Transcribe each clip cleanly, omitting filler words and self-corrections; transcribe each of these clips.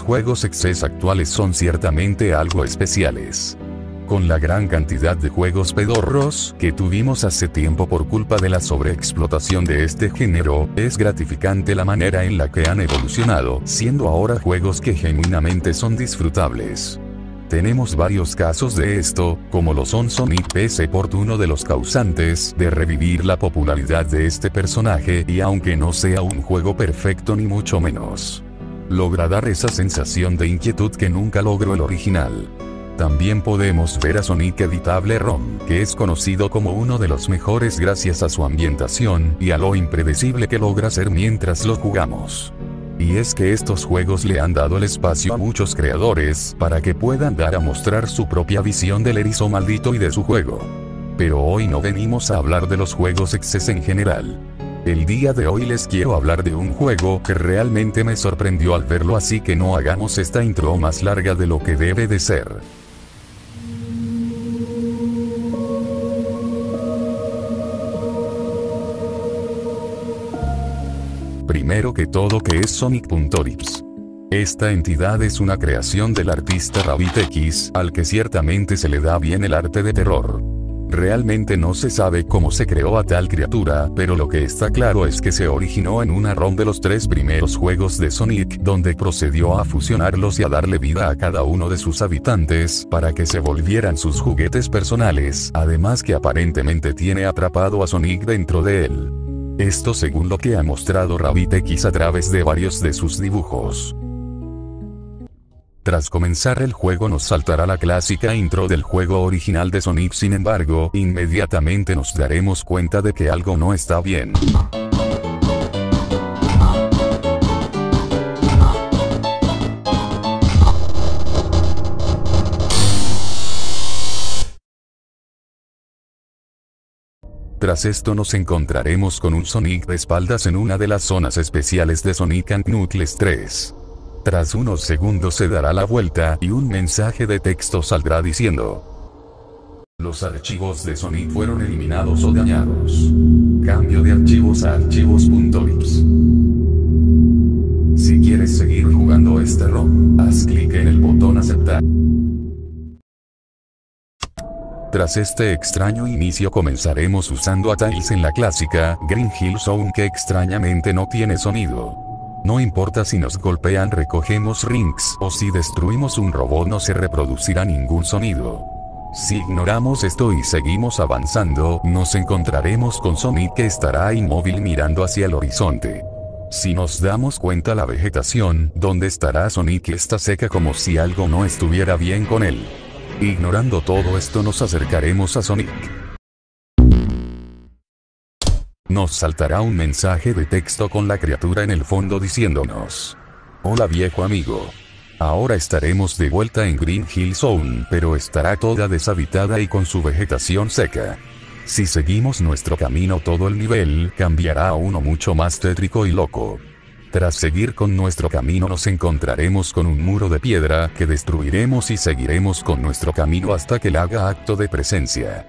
los juegos .exe actuales son ciertamente algo especiales. Con la gran cantidad de juegos pedorros que tuvimos hace tiempo por culpa de la sobreexplotación de este género, es gratificante la manera en la que han evolucionado, siendo ahora juegos que genuinamente son disfrutables. Tenemos varios casos de esto, como lo son Sonic PS Port, uno de los causantes de revivir la popularidad de este personaje, y aunque no sea un juego perfecto ni mucho menos, logra dar esa sensación de inquietud que nunca logró el original. También podemos ver a Sonic Editable ROM, que es conocido como uno de los mejores gracias a su ambientación y a lo impredecible que logra ser mientras lo jugamos. Y es que estos juegos le han dado el espacio a muchos creadores para que puedan dar a mostrar su propia visión del erizo maldito y de su juego. Pero hoy no venimos a hablar de los juegos .exe en general. El día de hoy les quiero hablar de un juego que realmente me sorprendió al verlo, así que no hagamos esta intro más larga de lo que debe de ser. Primero que todo, ¿qué es Sonic.ribs? Esta entidad es una creación del artista Sonic.exe, al que ciertamente se le da bien el arte de terror. Realmente no se sabe cómo se creó a tal criatura, pero lo que está claro es que se originó en una ROM de los tres primeros juegos de Sonic, donde procedió a fusionarlos y a darle vida a cada uno de sus habitantes para que se volvieran sus juguetes personales, además que aparentemente tiene atrapado a Sonic dentro de él. Esto según lo que ha mostrado Sonic.exe a través de varios de sus dibujos. Tras comenzar el juego nos saltará la clásica intro del juego original de Sonic, sin embargo, inmediatamente nos daremos cuenta de que algo no está bien. Tras esto nos encontraremos con un Sonic de espaldas en una de las zonas especiales de Sonic and Knuckles 3. Tras unos segundos se dará la vuelta y un mensaje de texto saldrá diciendo: los archivos de Sonic fueron eliminados o dañados. Cambio de archivos a archivos.ribs. Si quieres seguir jugando este ROM, haz clic en el botón aceptar. Tras este extraño inicio comenzaremos usando a Tails en la clásica Green Hill Zone, que extrañamente no tiene sonido. No importa si nos golpean, recogemos rings o si destruimos un robot, no se reproducirá ningún sonido. Si ignoramos esto y seguimos avanzando, nos encontraremos con Sonic, que estará inmóvil mirando hacia el horizonte. Si nos damos cuenta, la vegetación donde estará Sonic está seca, como si algo no estuviera bien con él. Ignorando todo esto nos acercaremos a Sonic. Nos saltará un mensaje de texto con la criatura en el fondo diciéndonos: hola viejo amigo. Ahora estaremos de vuelta en Green Hill Zone, pero estará toda deshabitada y con su vegetación seca. Si seguimos nuestro camino todo el nivel cambiará a uno mucho más tétrico y loco. Tras seguir con nuestro camino nos encontraremos con un muro de piedra que destruiremos y seguiremos con nuestro camino hasta que él haga acto de presencia.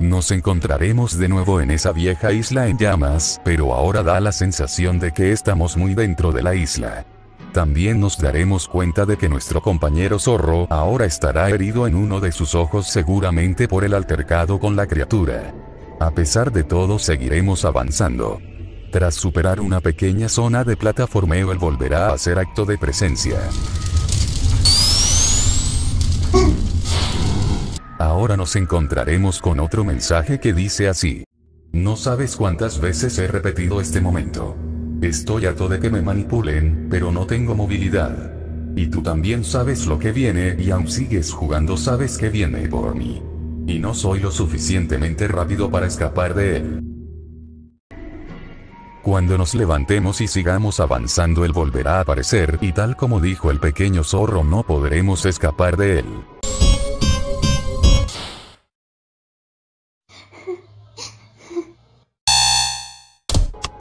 Nos encontraremos de nuevo en esa vieja isla en llamas, pero ahora da la sensación de que estamos muy dentro de la isla. También nos daremos cuenta de que nuestro compañero zorro ahora estará herido en uno de sus ojos, seguramente por el altercado con la criatura. A pesar de todo seguiremos avanzando. Tras superar una pequeña zona de plataformeo, él volverá a hacer acto de presencia. Ahora nos encontraremos con otro mensaje que dice así: no sabes cuántas veces he repetido este momento. Estoy harto de que me manipulen, pero no tengo movilidad. Y tú también sabes lo que viene y aún sigues jugando, sabes que viene por mí. Y no soy lo suficientemente rápido para escapar de él. Cuando nos levantemos y sigamos avanzando él volverá a aparecer y, tal como dijo el pequeño zorro, no podremos escapar de él.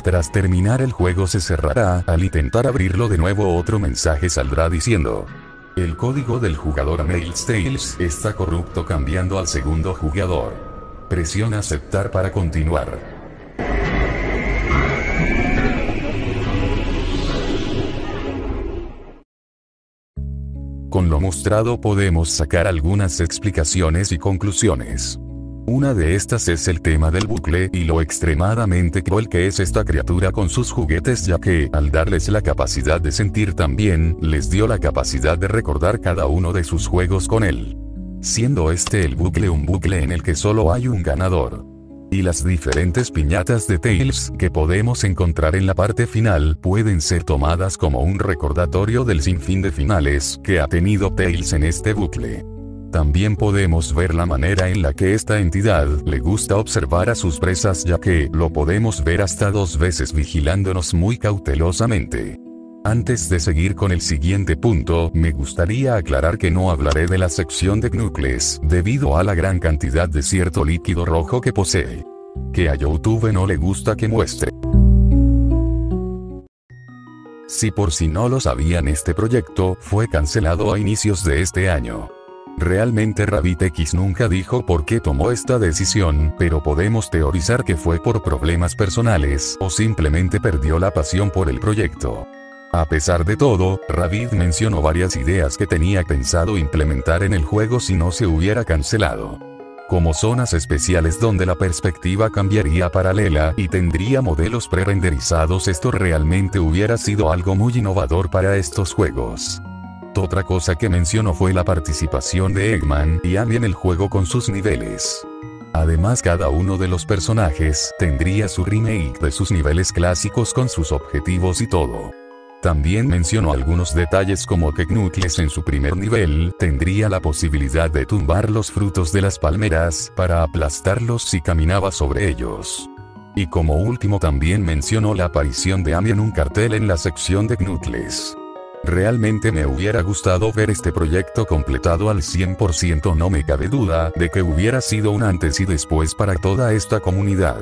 Tras terminar el juego se cerrará, al intentar abrirlo de nuevo otro mensaje saldrá diciendo: el código del jugador Mails Tales está corrupto, cambiando al segundo jugador. Presiona aceptar para continuar. Con lo mostrado podemos sacar algunas explicaciones y conclusiones. Una de estas es el tema del bucle y lo extremadamente cruel que es esta criatura con sus juguetes, ya que, al darles la capacidad de sentir también, les dio la capacidad de recordar cada uno de sus juegos con él. Siendo este el bucle un bucle en el que solo hay un ganador. Y las diferentes piñatas de Tails que podemos encontrar en la parte final pueden ser tomadas como un recordatorio del sinfín de finales que ha tenido Tails en este bucle. También podemos ver la manera en la que esta entidad le gusta observar a sus presas, ya que lo podemos ver hasta 2 veces vigilándonos muy cautelosamente. Antes de seguir con el siguiente punto, me gustaría aclarar que no hablaré de la sección de Knuckles, debido a la gran cantidad de cierto líquido rojo que posee, que a YouTube no le gusta que muestre. Si por si no lo sabían, este proyecto fue cancelado a inicios de este año. Realmente Sonic.exe nunca dijo por qué tomó esta decisión, pero podemos teorizar que fue por problemas personales, o simplemente perdió la pasión por el proyecto. A pesar de todo, Sonic.exe mencionó varias ideas que tenía pensado implementar en el juego si no se hubiera cancelado. Como zonas especiales donde la perspectiva cambiaría a paralela y tendría modelos pre-renderizados, esto realmente hubiera sido algo muy innovador para estos juegos. Otra cosa que mencionó fue la participación de Eggman y Amy en el juego con sus niveles. Además, cada uno de los personajes tendría su remake de sus niveles clásicos con sus objetivos y todo. También mencionó algunos detalles como que Knuckles en su primer nivel tendría la posibilidad de tumbar los frutos de las palmeras para aplastarlos si caminaba sobre ellos. Y como último también mencionó la aparición de Amy en un cartel en la sección de Knuckles. Realmente me hubiera gustado ver este proyecto completado al 100%, no me cabe duda de que hubiera sido un antes y después para toda esta comunidad.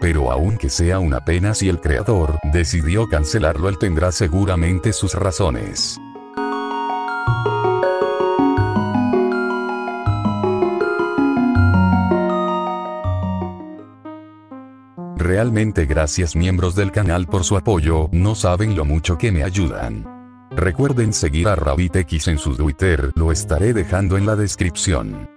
Pero aunque sea una pena si el creador decidió cancelarlo, él tendrá seguramente sus razones. Realmente gracias, miembros del canal, por su apoyo, no saben lo mucho que me ayudan. Recuerden seguir a Sonic.exe en su Twitter, lo estaré dejando en la descripción.